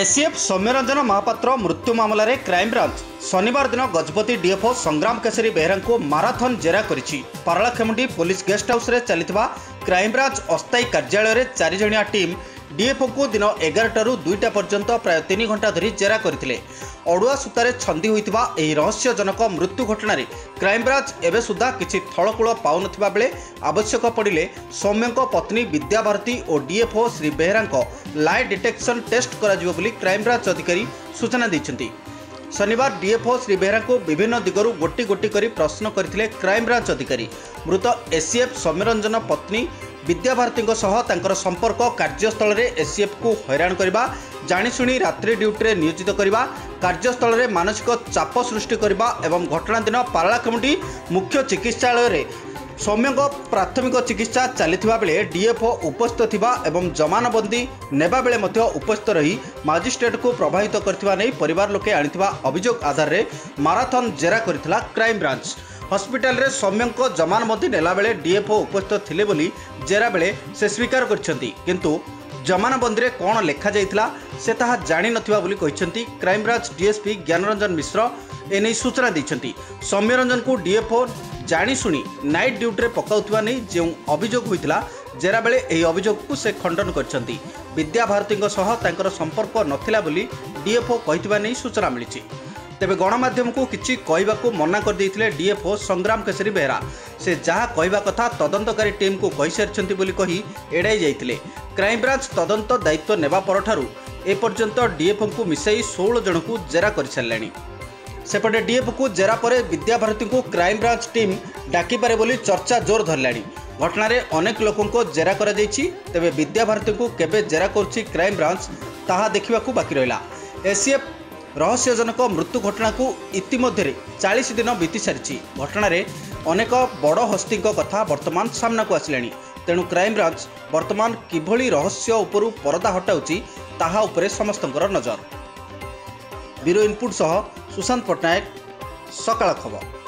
ACF Samaranjan Mahapatra मृत्यु मामला रे क्राइमब्रांच शनिवार दिन गजपति डीएफओ संग्राम केशरी बेहेरा को माराथन जेरा करिछि। परलाखेमुंडी पुलिस गेस्ट हाउस रे चलितबा क्राइमब्रांच अस्थायी कार्यालय रे 4 जणिया टीम डीएफओ को दिन 11टारू 2टा पर्यंत प्राय 3 घंटा धरी जेरा करथिले। अडुआ सूतारे छंदी होइतबा एही रहस्यजनक मृत्यु घटना रे क्राइमब्रांच एबे सुद्धा किछि थळकूल पाउनथिबा बेले आवश्यक पडिले सौम्यको पत्नी विद्याभारती और डीएफओ श्री बेहेरांको लाइ डिटेक्शन टेस्ट करा जिवो बोली क्राइमब्रांच अधिकारी सूचना दैछन्ती। शनिवार डीएफओ श्री बेहेरा को विभिन्न दिगरु गोटी गोटी करी प्रश्न करथिले क्राइमब्रांच अधिकारी। मृत एसीएफ समरंजन पत्नी विद्याभारती संपर्क कार्यस्थल में एसीएफ को हैरान करवा, जाशुणी रात्रि ड्यूटी नियोजित करवा, कार्यस्थल में मानसिक चाप सृष्टि करवा एवं घटना दिन परलाखेमुंडी मुख्य चिकित्सालय में सौम्य प्राथमिक चिकित्सा चलता बेले डीएफओ उपस्थित थिबा एवं जमानबंदी नेबा बेले मध्य उपस्थित रही मजिस्ट्रेट को प्रभावित करथिबा नै परिवार लोके आनिथिबा अभियोग आधार में माराथन जेरा करथिला क्राइमब्रांच। हॉस्पिटल रे सौम्य जमानबंदी नेला बेले डीएफओ उपस्थित थिले बोली जेरा बेले से स्वीकार करछन्ती, किंतु जमानबंदी रे कोन लेखा जाइतला से ताहा जानि नथिबा बोली कहिसन्ती क्राइमब्रांच डीएसपी ज्ञानरंजन मिश्रा एनै सूचना दैछन्ती। सौम्यरंजन को डीएफओ जानि सुनी नाइट ड्यूटी रे पकाउतवा नै जेउ अभियोग होइतला जेरा बेले एही अभियोग को से खंडन करछन्ती। विद्याभारती सह तांकर संपर्क नथिला बोली डीएफओ कहितबा नै सूचना मिलिछि। तेबे गणमाध्यम को किछि कहबाकू मना कर दैथिले डीएफओ संग्राम केशरी बेहेरा। से जहाँ कहबा कथा तदंतकारी टीम को कहि सारिछन्ती बोली कही एडाई जाइथिले। क्राइमब्रांच तदंत दायित्व नेबा परठारू ए पर्यंत डीएफओ को मिसाई 16 जन को जेरा कर सारलेनी। सेपटे डीएफओ को जेरा पर विद्याभारती को क्राइमब्रांच टीम डाकी पारे बोली चर्चा जोर धरलानी। घटना रे अनेक लोकों को जेरा करा जाइछि, तेबे विद्याभारती को केबे जेरा करछि क्राइमब्रांच ताहा देखिबाकू बाकी रहिला। एसीएफ रहस्यजनक मृत्यु घटना को इतिमध्ये 40 दिन बीती सारी। घटना रे अनेक बड़ हस्ती कथा वर्तमान सामना को आसला, तेणु क्राइमब्रांच वर्तमान किभली रहस्य उपरू परदा हटाउची ताहा उपरे समस्तंकर नजर। ब्यूरो इनपुट सह सुशांत पट्टनायक, सकाळ खबर।